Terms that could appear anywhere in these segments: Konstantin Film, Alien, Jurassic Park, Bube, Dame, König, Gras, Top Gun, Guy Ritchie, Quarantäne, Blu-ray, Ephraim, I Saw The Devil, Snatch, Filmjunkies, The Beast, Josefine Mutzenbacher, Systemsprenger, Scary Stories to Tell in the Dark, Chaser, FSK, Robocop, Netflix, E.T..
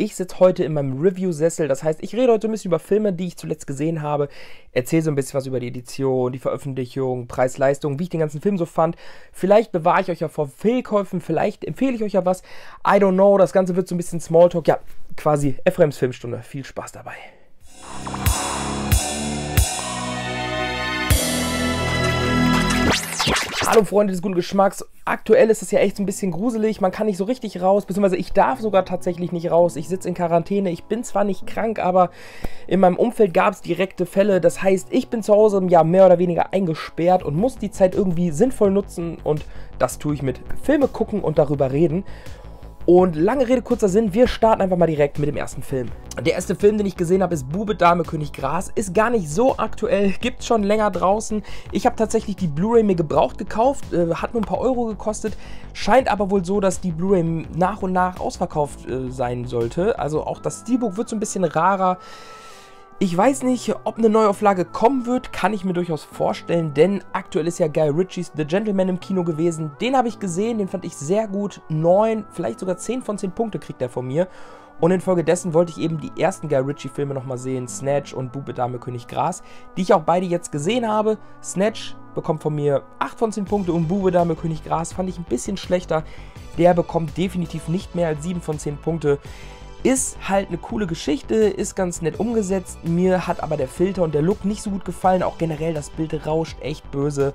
Ich sitze heute in meinem Review-Sessel, das heißt, ich rede heute ein bisschen über Filme, die ich zuletzt gesehen habe, erzähle so ein bisschen was über die Edition, die Veröffentlichung, Preis-Leistung, wie ich den ganzen Film so fand. Vielleicht bewahre ich euch ja vor Fehlkäufen, vielleicht empfehle ich euch ja was, I don't know, das Ganze wird so ein bisschen Smalltalk, ja, quasi Ephraims Filmstunde, viel Spaß dabei. Hallo Freunde des guten Geschmacks, aktuell ist es ja echt so ein bisschen gruselig, man kann nicht so richtig raus, beziehungsweise ich darf sogar tatsächlich nicht raus, ich sitze in Quarantäne, ich bin zwar nicht krank, aber in meinem Umfeld gab es direkte Fälle, das heißt, ich bin zu Hause im Jahr mehr oder weniger eingesperrt und muss die Zeit irgendwie sinnvoll nutzen und das tue ich mit Filme gucken und darüber reden. Und lange Rede, kurzer Sinn, wir starten einfach mal direkt mit dem ersten Film. Der erste Film, den ich gesehen habe, ist Bube, Dame, König, Gras. Ist gar nicht so aktuell, gibt's schon länger draußen. Ich habe tatsächlich die Blu-ray mir gebraucht gekauft, hat nur ein paar Euro gekostet. Scheint aber wohl so, dass die Blu-ray nach und nach ausverkauft sein sollte. Also auch das Steelbook wird so ein bisschen rarer. Ich weiß nicht, ob eine Neuauflage kommen wird, kann ich mir durchaus vorstellen, denn aktuell ist ja Guy Ritchies The Gentleman im Kino gewesen. Den habe ich gesehen, den fand ich sehr gut. 9, vielleicht sogar 10 von 10 Punkte kriegt er von mir. Und infolgedessen wollte ich eben die ersten Guy Ritchie-Filme nochmal sehen, Snatch und Bube, Dame, König, Gras, die ich auch beide jetzt gesehen habe. Snatch bekommt von mir 8 von 10 Punkte und Bube, Dame, König, Gras fand ich ein bisschen schlechter. Der bekommt definitiv nicht mehr als 7 von 10 Punkte. Ist halt eine coole Geschichte, ist ganz nett umgesetzt, mir hat aber der Filter und der Look nicht so gut gefallen, auch generell das Bild rauscht echt böse,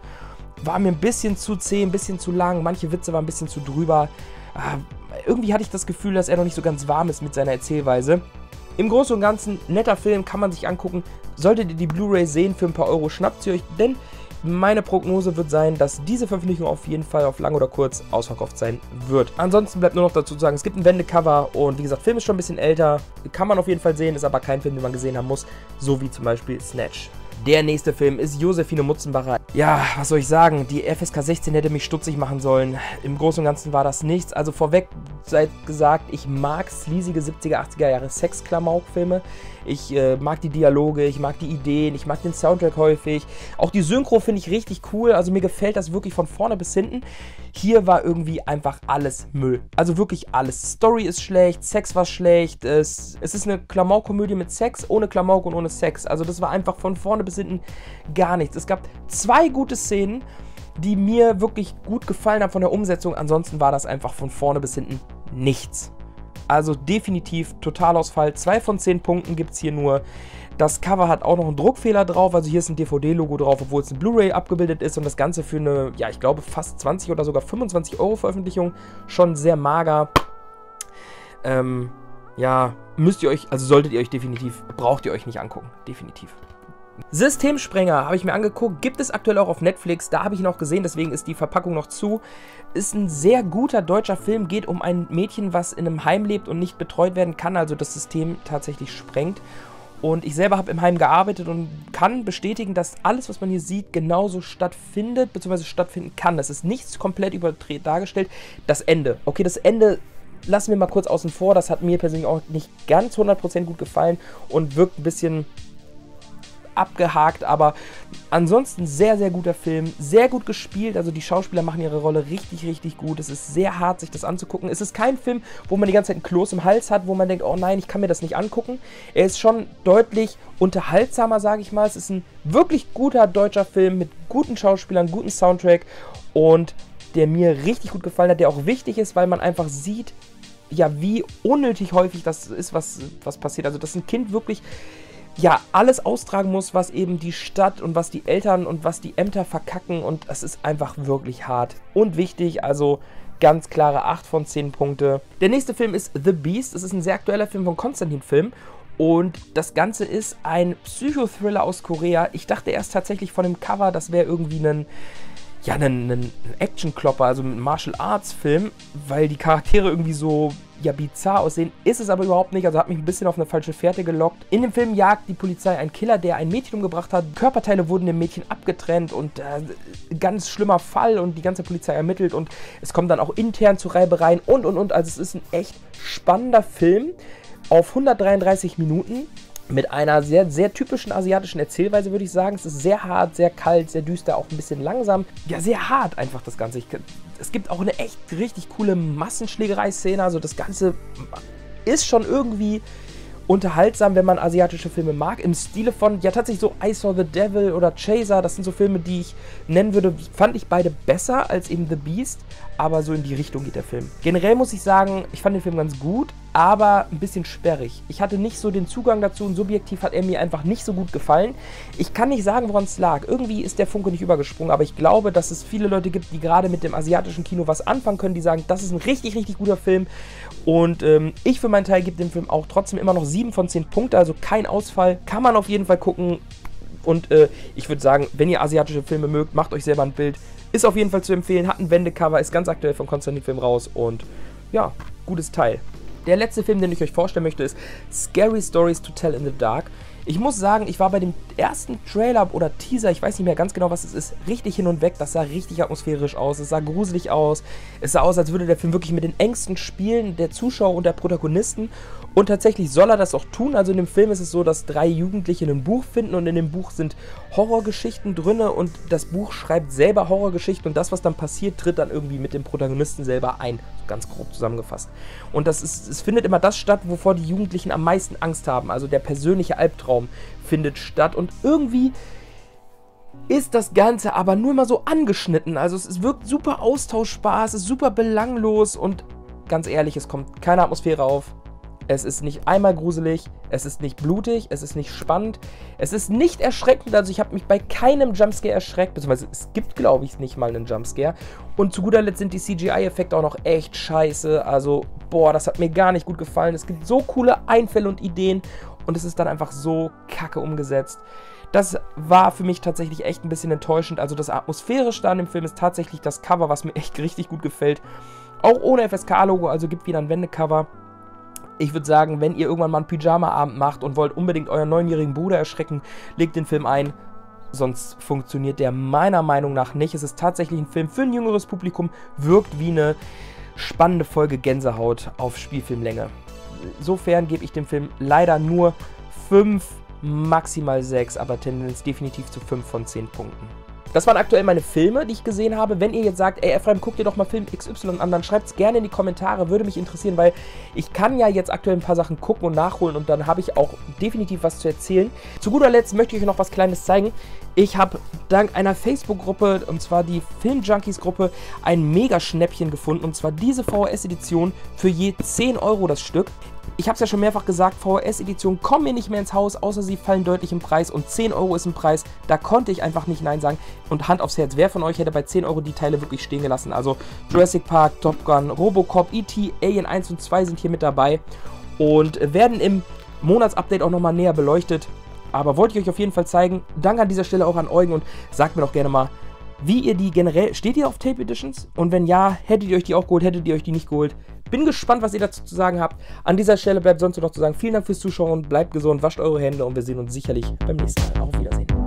war mir ein bisschen zu zäh, ein bisschen zu lang, manche Witze waren ein bisschen zu drüber, irgendwie hatte ich das Gefühl, dass er noch nicht so ganz warm ist mit seiner Erzählweise. Im Großen und Ganzen, netter Film, kann man sich angucken, solltet ihr die Blu-ray sehen, für ein paar Euro schnappt sie euch, denn meine Prognose wird sein, dass diese Veröffentlichung auf jeden Fall auf lang oder kurz ausverkauft sein wird. Ansonsten bleibt nur noch dazu zu sagen, es gibt ein Wendecover und wie gesagt, Film ist schon ein bisschen älter, kann man auf jeden Fall sehen, ist aber kein Film, den man gesehen haben muss, so wie zum Beispiel Snatch. Der nächste Film ist Josefine Mutzenbacher. Ja, was soll ich sagen, die FSK 16 hätte mich stutzig machen sollen, im Großen und Ganzen war das nichts. Also vorweg sei gesagt, ich mag sleazige 70er, 80er Jahre Sex-Klamauk-Filme. Ich mag die Dialoge, ich mag die Ideen, ich mag den Soundtrack häufig. Auch die Synchro finde ich richtig cool, also mir gefällt das wirklich von vorne bis hinten. Hier war irgendwie einfach alles Müll, also wirklich alles. Story ist schlecht, Sex war schlecht, es ist eine Klamauk-Komödie mit Sex, ohne Klamauk und ohne Sex. Also das war einfach von vorne bis hinten gar nichts. Es gab zwei gute Szenen, die mir wirklich gut gefallen haben von der Umsetzung, ansonsten war das einfach von vorne bis hinten nichts. Also definitiv Totalausfall, 2 von 10 Punkten gibt es hier nur. Das Cover hat auch noch einen Druckfehler drauf, also hier ist ein DVD-Logo drauf, obwohl es ein Blu-ray abgebildet ist und das Ganze für eine, ja ich glaube fast 20 oder sogar 25 Euro Veröffentlichung, schon sehr mager. Ja, müsst ihr euch, also solltet ihr euch definitiv, braucht ihr euch nicht angucken, definitiv. Systemsprenger habe ich mir angeguckt, gibt es aktuell auch auf Netflix, da habe ich ihn auch gesehen, deswegen ist die Verpackung noch zu. Ist ein sehr guter deutscher Film, geht um ein Mädchen, was in einem Heim lebt und nicht betreut werden kann, also das System tatsächlich sprengt. Und ich selber habe im Heim gearbeitet und kann bestätigen, dass alles, was man hier sieht, genauso stattfindet, bzw. stattfinden kann. Das ist nichts komplett überdreht dargestellt. Das Ende, okay, das Ende lassen wir mal kurz außen vor, das hat mir persönlich auch nicht ganz 100% gut gefallen und wirkt ein bisschen abgehakt, aber ansonsten sehr, sehr guter Film, sehr gut gespielt, also die Schauspieler machen ihre Rolle richtig, richtig gut, es ist sehr hart, sich das anzugucken, es ist kein Film, wo man die ganze Zeit einen Kloß im Hals hat, wo man denkt, oh nein, ich kann mir das nicht angucken, er ist schon deutlich unterhaltsamer, sage ich mal, es ist ein wirklich guter deutscher Film mit guten Schauspielern, guten Soundtrack und der mir richtig gut gefallen hat, der auch wichtig ist, weil man einfach sieht, ja, wie unnötig häufig das ist, was passiert, also dass ein Kind wirklich ja, alles austragen muss, was eben die Stadt und was die Eltern und was die Ämter verkacken und das ist einfach wirklich hart und wichtig, also ganz klare 8 von 10 Punkte. Der nächste Film ist The Beast, es ist ein sehr aktueller Film von Konstantin Film und das Ganze ist ein Psychothriller aus Korea. Ich dachte erst tatsächlich von dem Cover, das wäre irgendwie ein ja, einen Action-Klopper, also einen Martial-Arts-Film, weil die Charaktere irgendwie so ja, bizarr aussehen. Ist es aber überhaupt nicht, also hat mich ein bisschen auf eine falsche Fährte gelockt. In dem Film jagt die Polizei einen Killer, der ein Mädchen umgebracht hat. Körperteile wurden dem Mädchen abgetrennt und ganz schlimmer Fall und die ganze Polizei ermittelt und es kommt dann auch intern zu Reibereien und. Also es ist ein echt spannender Film auf 133 Minuten. Mit einer sehr, sehr typischen asiatischen Erzählweise, würde ich sagen. Es ist sehr hart, sehr kalt, sehr düster, auch ein bisschen langsam. Ja, sehr hart einfach das Ganze. Es gibt auch eine echt richtig coole Massenschlägerei-Szene. Also das Ganze ist schon irgendwie unterhaltsam, wenn man asiatische Filme mag, im Stile von, ja tatsächlich so I Saw The Devil oder Chaser, das sind so Filme, die ich nennen würde, fand ich beide besser als eben The Beast, aber so in die Richtung geht der Film. Generell muss ich sagen, ich fand den Film ganz gut, aber ein bisschen sperrig. Ich hatte nicht so den Zugang dazu und subjektiv hat er mir einfach nicht so gut gefallen. Ich kann nicht sagen, woran es lag. Irgendwie ist der Funke nicht übergesprungen, aber ich glaube, dass es viele Leute gibt, die gerade mit dem asiatischen Kino was anfangen können, die sagen, das ist ein richtig, richtig guter Film. Und ich für meinen Teil gebe dem Film auch trotzdem immer noch 7 von 10 Punkte, also kein Ausfall. Kann man auf jeden Fall gucken. Und ich würde sagen, wenn ihr asiatische Filme mögt, macht euch selber ein Bild. Ist auf jeden Fall zu empfehlen, hat ein Wendecover, ist ganz aktuell von Konstantin Film raus und ja, gutes Teil. Der letzte Film, den ich euch vorstellen möchte, ist Scary Stories to Tell in the Dark. Ich muss sagen, ich war bei dem ersten Trailer oder Teaser, ich weiß nicht mehr ganz genau, was es ist, richtig hin und weg. Das sah richtig atmosphärisch aus, es sah gruselig aus. Es sah aus, als würde der Film wirklich mit den Ängsten spielen, der Zuschauer und der Protagonisten. Und tatsächlich soll er das auch tun. Also in dem Film ist es so, dass 3 Jugendliche ein Buch finden und in dem Buch sind Horrorgeschichten drin und das Buch schreibt selber Horrorgeschichten und das, was dann passiert, tritt dann irgendwie mit dem Protagonisten selber ein. Ganz grob zusammengefasst. Und das ist, es findet immer das statt, wovor die Jugendlichen am meisten Angst haben. Also der persönliche Albtraum findet statt und irgendwie ist das Ganze aber nur mal so angeschnitten. Also es wirkt super austauschbar, es ist super belanglos und ganz ehrlich, es kommt keine Atmosphäre auf. Es ist nicht einmal gruselig, es ist nicht blutig, es ist nicht spannend, es ist nicht erschreckend, also ich habe mich bei keinem Jumpscare erschreckt, beziehungsweise es gibt, glaube ich, nicht mal einen Jumpscare. Und zu guter Letzt sind die CGI-Effekte auch noch echt scheiße, also boah, das hat mir gar nicht gut gefallen. Es gibt so coole Einfälle und Ideen und es ist dann einfach so kacke umgesetzt. Das war für mich tatsächlich echt ein bisschen enttäuschend, also das Atmosphärische an dem Film ist tatsächlich das Cover, was mir echt richtig gut gefällt. Auch ohne FSK-Logo, also gibt wieder ein Wendecover. Ich würde sagen, wenn ihr irgendwann mal einen Pyjama-Abend macht und wollt unbedingt euren 9-jährigen Bruder erschrecken, legt den Film ein, sonst funktioniert der meiner Meinung nach nicht. Es ist tatsächlich ein Film für ein jüngeres Publikum, wirkt wie eine spannende Folge Gänsehaut auf Spielfilmlänge. Insofern gebe ich dem Film leider nur 5, maximal 6, aber Tendenz definitiv zu 5 von 10 Punkten. Das waren aktuell meine Filme, die ich gesehen habe. Wenn ihr jetzt sagt, ey Ephraim, guck dir doch mal Film XY an, dann schreibt es gerne in die Kommentare, würde mich interessieren, weil ich kann ja jetzt aktuell ein paar Sachen gucken und nachholen und dann habe ich auch definitiv was zu erzählen. Zu guter Letzt möchte ich euch noch was Kleines zeigen. Ich habe dank einer Facebook-Gruppe, und zwar die Filmjunkies-Gruppe, ein Mega-Schnäppchen gefunden, und zwar diese VHS-Edition für je 10 € das Stück. Ich habe es ja schon mehrfach gesagt, VHS-Editionen kommen mir nicht mehr ins Haus, außer sie fallen deutlich im Preis und 10 € ist ein Preis, da konnte ich einfach nicht Nein sagen. Und Hand aufs Herz, wer von euch hätte bei 10 € die Teile wirklich stehen gelassen? Also Jurassic Park, Top Gun, Robocop, E.T., Alien 1 und 2 sind hier mit dabei und werden im Monatsupdate auch nochmal näher beleuchtet. Aber wollte ich euch auf jeden Fall zeigen. Danke an dieser Stelle auch an Eugen und sagt mir doch gerne mal, wie ihr die generell... Steht ihr auf Tape Editions? Und wenn ja, hättet ihr euch die auch geholt, hättet ihr euch die nicht geholt? Bin gespannt, was ihr dazu zu sagen habt. An dieser Stelle bleibt sonst nur noch zu sagen, vielen Dank fürs Zuschauen, bleibt gesund, wascht eure Hände und wir sehen uns sicherlich beim nächsten Mal. Auf Wiedersehen.